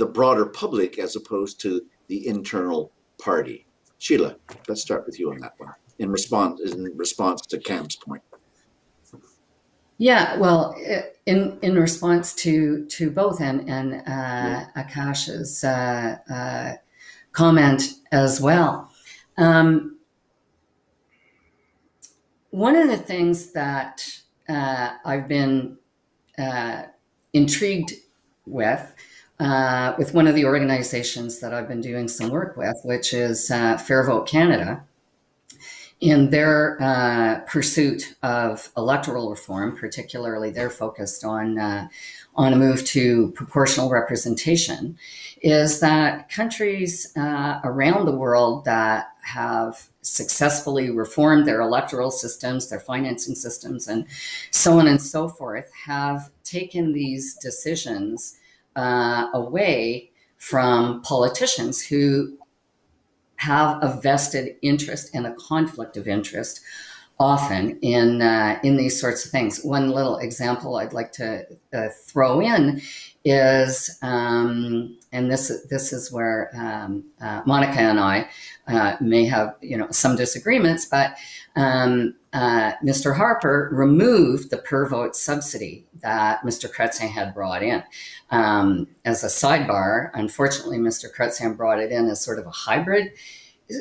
the broader public as opposed to the internal party? Sheila, let's start with you on that one in response, in response to Cam's point. Yeah, well, in in response to to both and, and uh, yeah. Akash's uh, uh, comment as well. Um, One of the things that uh, I've been uh, intrigued with, uh, with one of the organizations that I've been doing some work with, which is uh, Fair Vote Canada, in their uh, pursuit of electoral reform, particularly they're focused on, uh, on a move to proportional representation, is that countries uh, around the world that have successfully reformed their electoral systems, their financing systems, and so on and so forth, have taken these decisions uh, away from politicians who have a vested interest and a conflict of interest often in, uh, in these sorts of things. One little example I'd like to uh, throw in is, um, and this, this is where um, uh, Monica and I uh, may have, you know, some disagreements, but um, uh, Mister Harper removed the per-vote subsidy that Mister Chrétien had brought in. Um, as a sidebar, unfortunately, Mister Chrétien brought it in as sort of a hybrid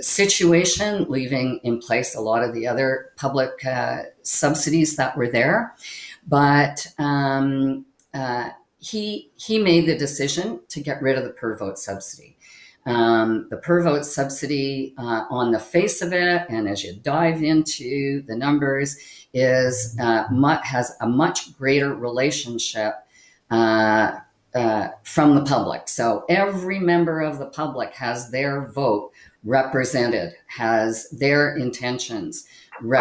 situation, leaving in place a lot of the other public uh, subsidies that were there. But um, uh, he he made the decision to get rid of the per vote subsidy. Um, the per vote subsidy, uh, on the face of it, and as you dive into the numbers, is uh, much, has a much greater relationship uh, uh, from the public. So every member of the public has their vote represented, has their intentions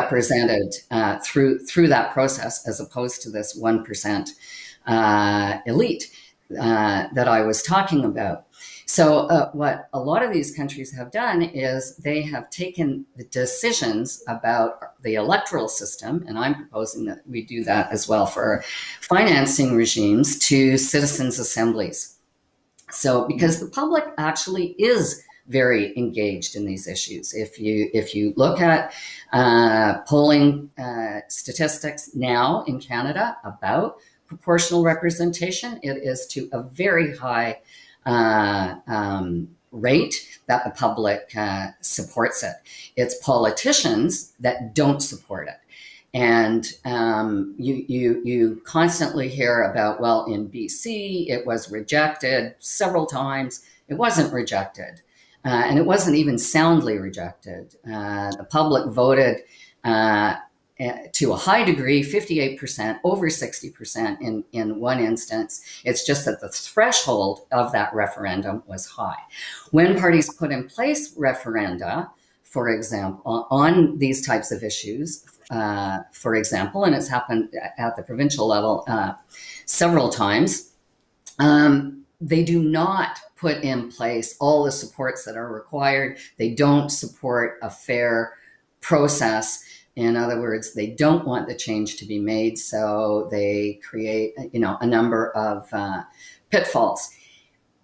represented uh, through through that process, as opposed to this one percent uh, elite uh, that I was talking about. So uh, what a lot of these countries have done is they have taken the decisions about the electoral system, and I'm proposing that we do that as well for financing regimes, to citizens' assemblies. So because the public actually is very engaged in these issues. If you if you look at uh, polling uh, statistics now in Canada about proportional representation, it is to a very high uh, um, rate that the public uh, supports it. It's politicians that don't support it. And um, you, you, you constantly hear about, well, in B C, it was rejected several times. It wasn't rejected. Uh, and it wasn't even soundly rejected. Uh, the public voted uh, to a high degree, fifty-eight percent, over sixty percent in, in one instance. It's just that the threshold of that referendum was high. When parties put in place referenda, for example, on these types of issues, uh, for example, and it's happened at the provincial level uh, several times, um, they do not put in place all the supports that are required. They don't support a fair process. In other words, they don't want the change to be made. So they create, you know, a number of uh, pitfalls.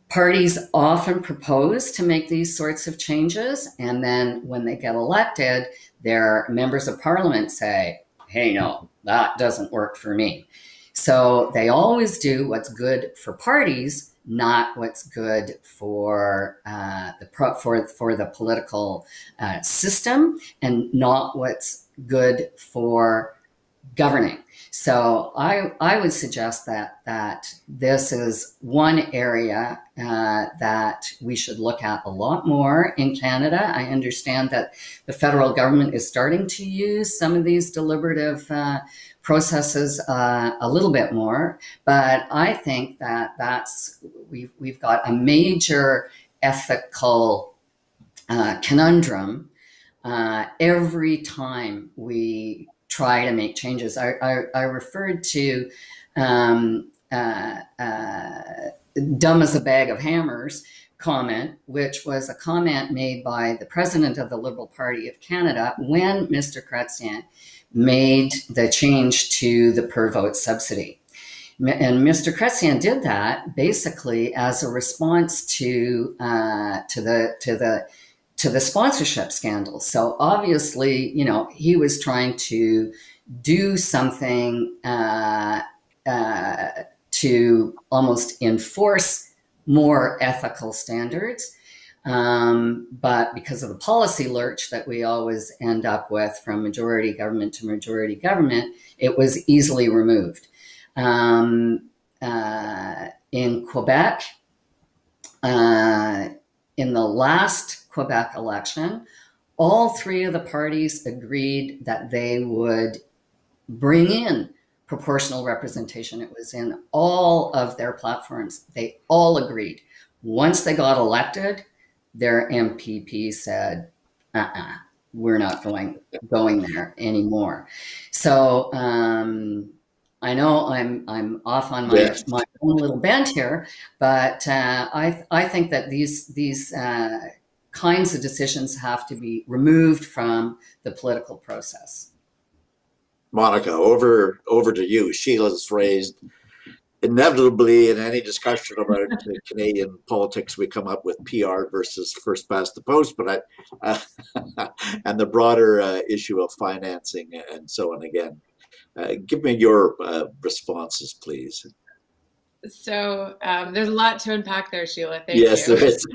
Parties often propose to make these sorts of changes. And then when they get elected, their members of parliament say, hey, no, That doesn't work for me. So they always do what's good for parties, not what's good for uh, the pro for for the political uh, system, and not what's good for governing. So I I would suggest that that this is one area uh, that we should look at a lot more in Canada. I understand that the federal government is starting to use some of these deliberative uh, processes uh, a little bit more, but I think that that's we've we've got a major ethical uh, conundrum uh, every time we try to make changes. I, I, I referred to um, uh, uh, dumb as a bag of hammers comment, which was a comment made by the president of the Liberal Party of Canada when Mister Chrétien made the change to the per vote subsidy. And Mister Chrétien did that basically as a response to uh, to the to the to the sponsorship scandal. So obviously, you know, he was trying to do something uh, uh, to almost enforce more ethical standards. Um, but because of the policy lurch that we always end up with from majority government to majority government, it was easily removed. Um, uh, in Quebec, uh, in the last Quebec election, all three of the parties agreed that they would bring in proportional representation. It was in all of their platforms. They all agreed. Once they got elected, their M P P said, uh-uh, we're not going, going there anymore. So um, I know I'm, I'm off on my, yeah. my own little bent here, but uh, I, I think that these, these uh, kinds of decisions have to be removed from the political process. Monica, over over to you. Sheila's raised, inevitably in any discussion about Canadian politics, we come up with P R versus first past the post, but I, uh, and the broader uh, issue of financing and so on again. Uh, give me your uh, responses, please. So um, there's a lot to unpack there, Sheila. Thank you. Yes, there is.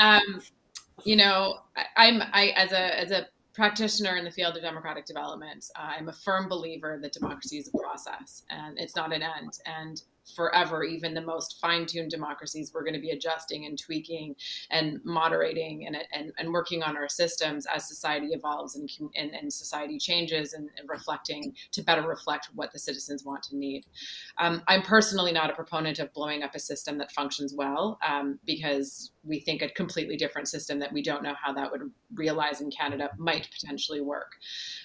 um, you know, I, I'm I as a as a practitioner in the field of democratic development, uh, I'm a firm believer that democracy is a process and it's not an end. And forever, even the most fine-tuned democracies, we're going to be adjusting and tweaking and moderating and and, and working on our systems as society evolves and and, and society changes and, and reflecting to better reflect what the citizens want to need. Um, I'm personally not a proponent of blowing up a system that functions well, um, because we think a completely different system that we don't know how that would realize in Canada might potentially work.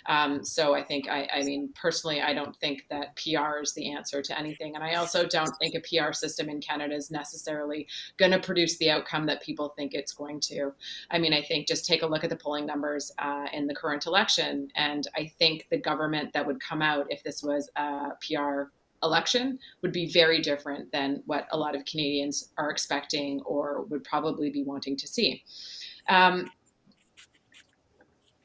Um, so I think, I, I mean, personally, I don't think that P R is the answer to anything. And I also don't think a P R system in Canada is necessarily going to produce the outcome that people think it's going to. I mean, I think just take a look at the polling numbers uh, in the current election. And I think the government that would come out if this was a P R election would be very different than what a lot of Canadians are expecting or would probably be wanting to see. Um,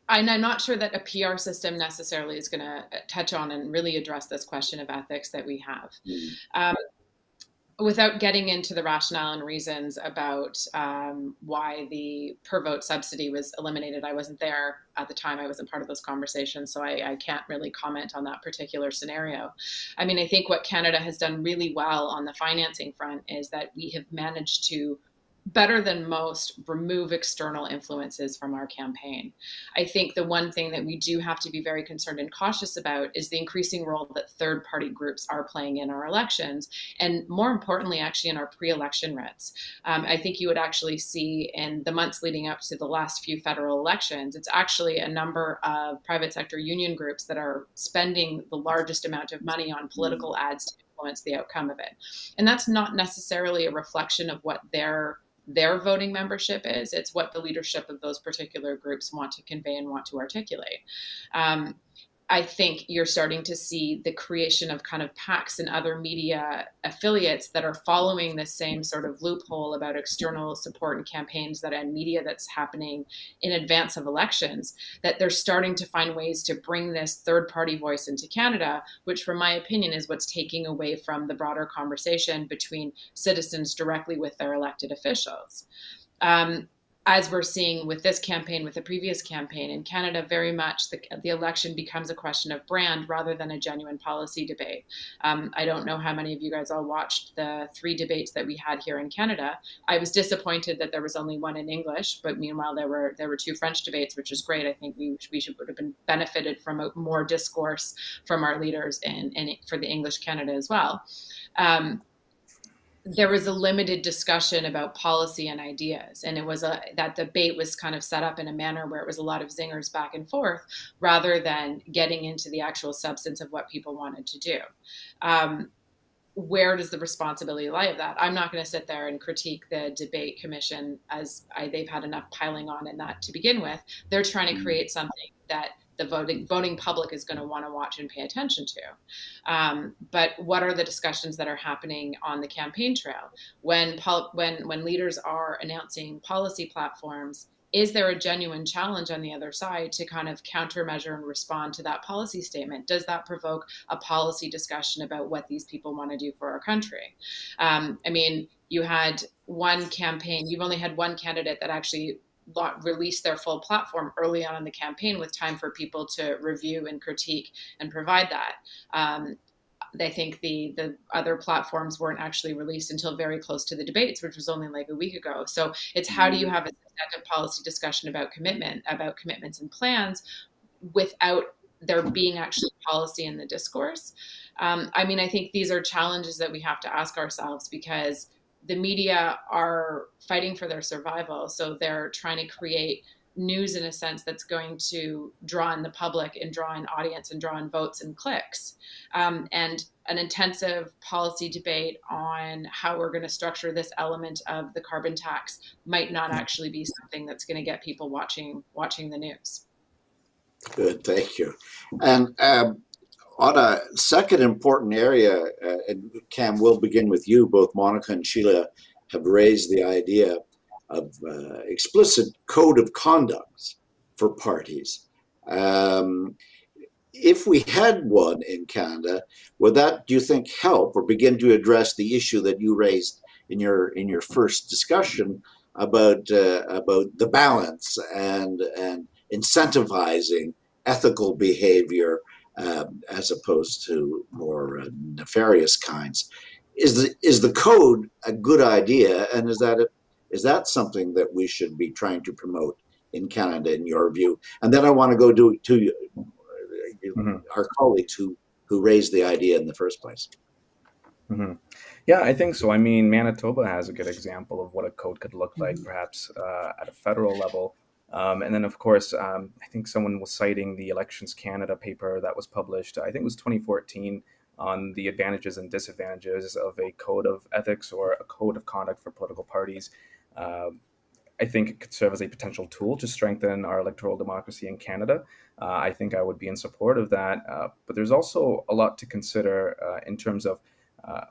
and I'm not sure that a P R system necessarily is going to touch on and really address this question of ethics that we have. Mm-hmm. um, without getting into the rationale and reasons about um, why the per vote subsidy was eliminated. I wasn't there at the time. I wasn't part of those conversations, so I, I can't really comment on that particular scenario. I mean, I think what Canada has done really well on the financing front is that we have managed to, better than most, remove external influences from our campaign. I think the one thing that we do have to be very concerned and cautious about is the increasing role that third party groups are playing in our elections, and more importantly, actually in our pre-election writs. Um, I think you would actually see in the months leading up to the last few federal elections, it's actually a number of private sector union groups that are spending the largest amount of money on political mm-hmm. ads to influence the outcome of it. And that's not necessarily a reflection of what their their voting membership is, it's what the leadership of those particular groups want to convey and want to articulate. Um, I think you're starting to see the creation of kind of PACs and other media affiliates that are following the same sort of loophole about external support and campaigns that and media that's happening in advance of elections, that they're starting to find ways to bring this third party voice into Canada, which from my opinion is what's taking away from the broader conversation between citizens directly with their elected officials. Um, As we're seeing with this campaign, with the previous campaign in Canada, very much the, the election becomes a question of brand rather than a genuine policy debate. Um, I don't know how many of you guys all watched the three debates that we had here in Canada. I was disappointed that there was only one in English, but meanwhile there were there were two French debates, which is great. I think we we should would have been benefited from a, more discourse from our leaders and and for the English Canada as well. Um, There was a limited discussion about policy and ideas, and it was a that debate was kind of set up in a manner where it was a lot of zingers back and forth rather than getting into the actual substance of what people wanted to do. Um, where does the responsibility lie of that? I'm not going to sit there and critique the debate commission, as I, they've had enough piling on in that to begin with. They're trying to create something that the voting voting public is going to want to watch and pay attention to. Um, but what are the discussions that are happening on the campaign trail? When, when, when leaders are announcing policy platforms, is there a genuine challenge on the other side to kind of countermeasure and respond to that policy statement? Does that provoke a policy discussion about what these people want to do for our country? Um, I mean, you had one campaign, you've only had one candidate that actually release their full platform early on in the campaign with time for people to review and critique and provide that. Um, I think the, the other platforms weren't actually released until very close to the debates, which was only like a week ago. So it's how do you have a substantive policy discussion about commitment, about commitments and plans without there being actually policy in the discourse? Um, I mean, I think these are challenges that we have to ask ourselves, because the media are fighting for their survival. So they're trying to create news in a sense that's going to draw in the public and draw in audience and draw in votes and clicks. Um, and an intensive policy debate on how we're going to structure this element of the carbon tax might not actually be something that's going to get people watching watching the news. Good, thank you. And um, on a second important area, uh, and Cam, we'll begin with you. Both Monica and Sheila have raised the idea of uh, explicit code of conduct for parties. Um, if we had one in Canada, would that, do you think, help or begin to address the issue that you raised in your in your first discussion about uh, about the balance and and incentivizing ethical behavior? Um, as opposed to more uh, nefarious kinds, is the is the code a good idea, and is that a, is that something that we should be trying to promote in Canada, in your view? And then I want to go to to uh, mm-hmm. our colleagues who who raised the idea in the first place. Mm-hmm. Yeah, I think so. I mean, Manitoba has a good example of what a code could look like, mm-hmm. perhaps uh, at a federal level. Um, and then, of course, um, I think someone was citing the Elections Canada paper that was published, I think it was twenty fourteen, on the advantages and disadvantages of a code of ethics or a code of conduct for political parties. Uh, I think it could serve as a potential tool to strengthen our electoral democracy in Canada. Uh, I think I would be in support of that. Uh, but there's also a lot to consider uh, in terms of uh,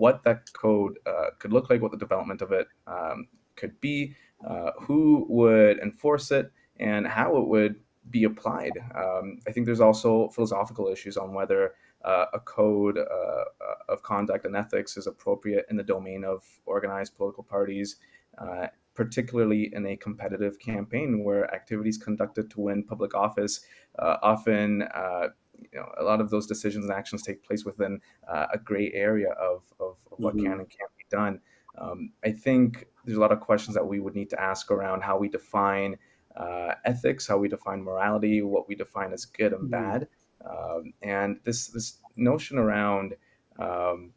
what that code uh, could look like, what the development of it um, could be. Uh, who would enforce it and how it would be applied. Um, I think there's also philosophical issues on whether uh, a code uh, of conduct and ethics is appropriate in the domain of organized political parties, uh, particularly in a competitive campaign where activities conducted to win public office uh, often uh, you know, a lot of those decisions and actions take place within uh, a gray area of, of, of what mm-hmm. can and can't be done. Um, I think there's a lot of questions that we would need to ask around how we define uh, ethics, how we define morality, what we define as good and bad. Um, and this this notion around, um,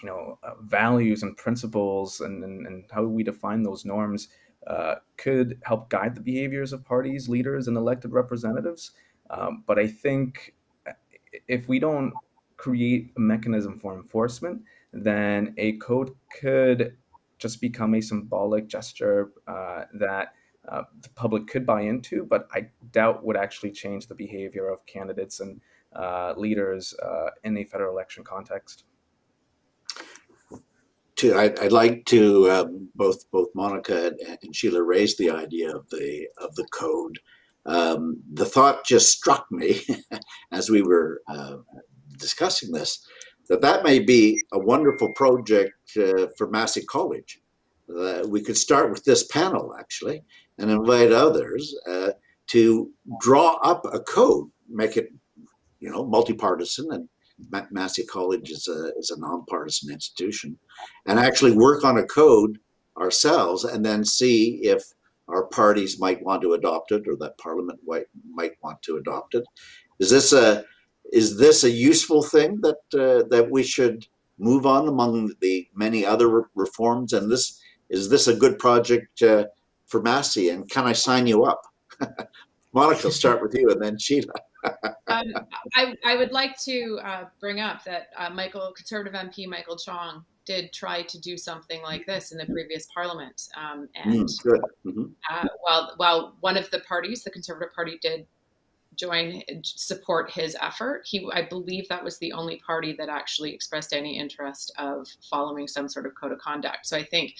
you know, uh, values and principles and, and, and how we define those norms uh, could help guide the behaviors of parties, leaders, and elected representatives. Um, but I think if we don't create a mechanism for enforcement, then a code could just become a symbolic gesture uh, that uh, the public could buy into, but I doubt would actually change the behavior of candidates and uh, leaders uh, in a federal election context. To, I, I'd like to um, both both Monica and Sheila raised the idea of the of the code. Um, the thought just struck me as we were uh, discussing this, that that may be a wonderful project uh, for Massey College. Uh, we could start with this panel, actually, and invite others uh, to draw up a code, make it, you know, multi-partisan, and Massey College is a, is a non-partisan institution, and actually work on a code ourselves and then see if our parties might want to adopt it, or that Parliament might, might want to adopt it. Is this a is this a useful thing that uh, that we should move on among the many other re reforms? And this is this a good project uh, for Massey? And can I sign you up, Monica? I'll start with you, and then Sheila. um, I, I would like to uh, bring up that uh, Michael, Conservative M P Michael Chong, did try to do something like this in the previous parliament. Um, and mm, mm-hmm. uh, while, while one of the parties, the Conservative Party, did join and support his effort, he, I believe that was the only party that actually expressed any interest of following some sort of code of conduct. So I think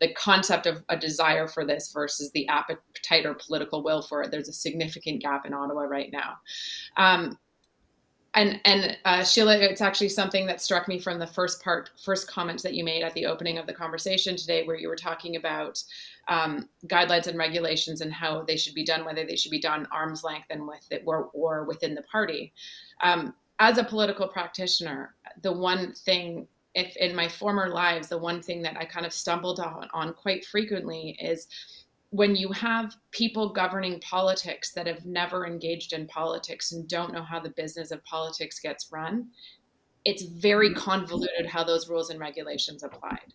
the concept of a desire for this versus the appetite or political will for it, there's a significant gap in Ottawa right now. Um, And, and uh, Sheila, it's actually something that struck me from the first part, first comments that you made at the opening of the conversation today, where you were talking about um, guidelines and regulations and how they should be done, whether they should be done arm's length and with it or, or within the party. Um, as a political practitioner, the one thing, if in my former lives, the one thing that I kind of stumbled on, on quite frequently is when you have people governing politics that have never engaged in politics and don't know how the business of politics gets run, it's very convoluted how those rules and regulations applied.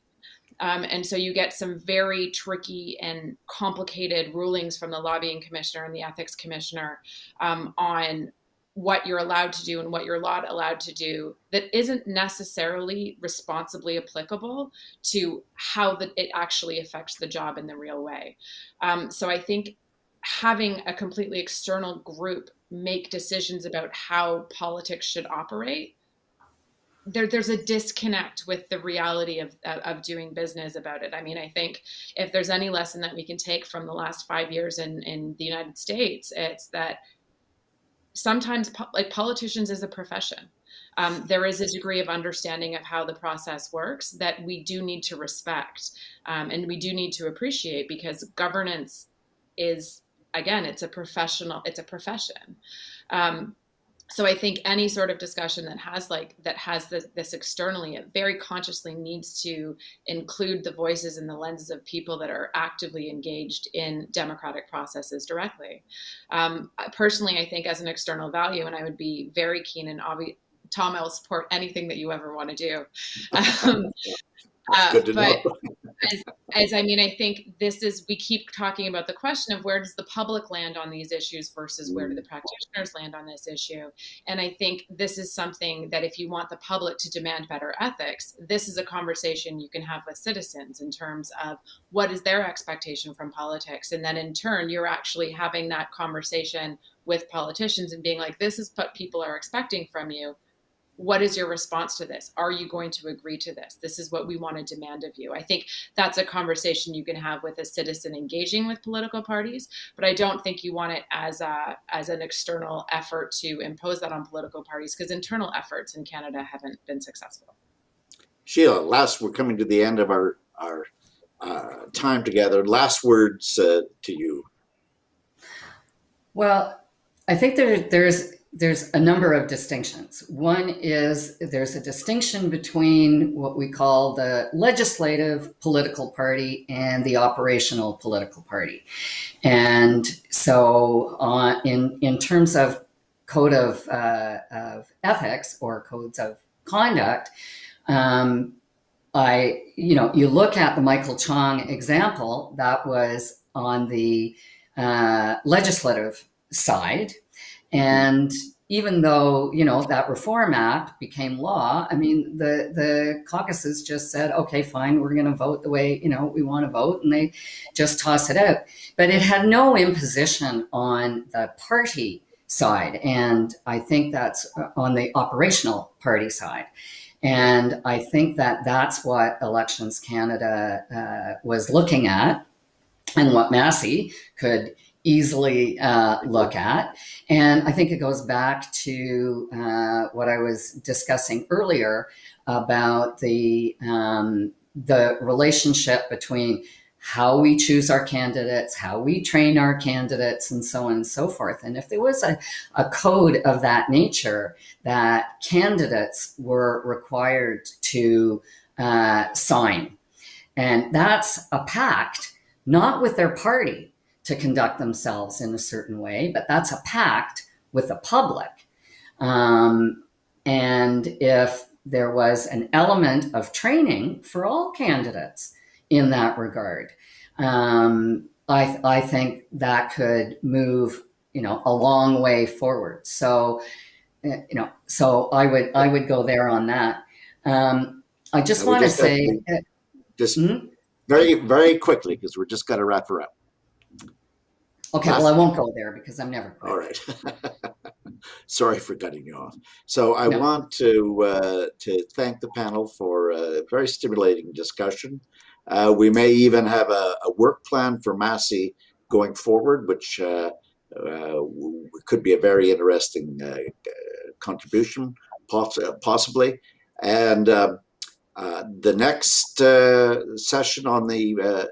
Um, and so you get some very tricky and complicated rulings from the lobbying commissioner and the ethics commissioner um, on what you're allowed to do and what you're not allowed to do that isn't necessarily responsibly applicable to how that it actually affects the job in the real way. Um, so I think having a completely external group make decisions about how politics should operate, There, there's a disconnect with the reality of, of doing business about it. I mean, I think if there's any lesson that we can take from the last five years in, in the United States, it's that sometimes like politicians is a profession. Um, there is a degree of understanding of how the process works that we do need to respect um, and we do need to appreciate, because governance is, again, it's a professional, it's a profession. Um, so I think any sort of discussion that has like, that has this, this externally, it very consciously needs to include the voices and the lenses of people that are actively engaged in democratic processes directly. Um, personally, I think as an external value, and I would be very keen and obvious, Tom, I will support anything that you ever want to do. Um, uh, but as, as I mean, I think this is, we keep talking about the question of where does the public land on these issues versus where do the practitioners land on this issue. And I think this is something that if you want the public to demand better ethics, this is a conversation you can have with citizens in terms of what is their expectation from politics. And then in turn, you're actually having that conversation with politicians and being like, this is what people are expecting from you. What is your response to this? Are you going to agree to this? This is what we want to demand of you. I think that's a conversation you can have with a citizen engaging with political parties, but I don't think you want it as a, as an external effort to impose that on political parties, because internal efforts in Canada haven't been successful. Sheila, last, we're coming to the end of our, our uh, time together. Last words uh, to you. Well, I think there, there's, There's a number of distinctions. One is there's a distinction between what we call the legislative political party and the operational political party. And so uh, in, in terms of code of, uh, of ethics or codes of conduct, um, I, you know, you look at the Michael Chong example that was on the uh, legislative side. And even though, you know, that reform act became law, I mean, the, the caucuses just said, okay, fine, we're going to vote the way, you know, we want to vote. And they just toss it out. But it had no imposition on the party side. And I think that's on the operational party side. And I think that that's what Elections Canada uh, was looking at, and what Massey could easily uh, look at. And I think it goes back to uh, what I was discussing earlier about the, um, the relationship between how we choose our candidates, how we train our candidates, and so on and so forth. And if there was a, a code of that nature that candidates were required to uh, sign, and that's a pact, not with their party, to conduct themselves in a certain way, but that's a pact with the public. Um, and if there was an element of training for all candidates in that regard, um, I, I think that could move, you know, a long way forward. So, you know, so I would, I would go there on that. Um, I just want to say, uh, just hmm? very, very quickly, because we're just going to wrap her up. Okay, well, I won't go there because I'm never quick. All right. Sorry for cutting you off. So I no. want to uh, to thank the panel for a very stimulating discussion. Uh, we may even have a, a work plan for Massey going forward, which uh, uh, could be a very interesting uh, contribution, poss possibly. And uh, uh, the next uh, session on the uh,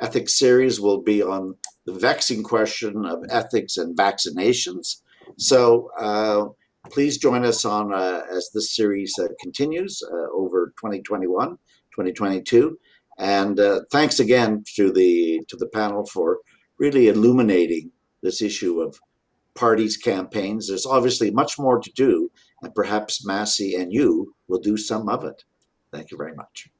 ethics series will be on the vexing question of ethics and vaccinations. So uh, please join us on uh, as this series uh, continues uh, over twenty twenty-one, twenty twenty-two. And uh, thanks again to the to the panel for really illuminating this issue of parties, campaigns. There's obviously much more to do, and perhaps Massey and you will do some of it. Thank you very much.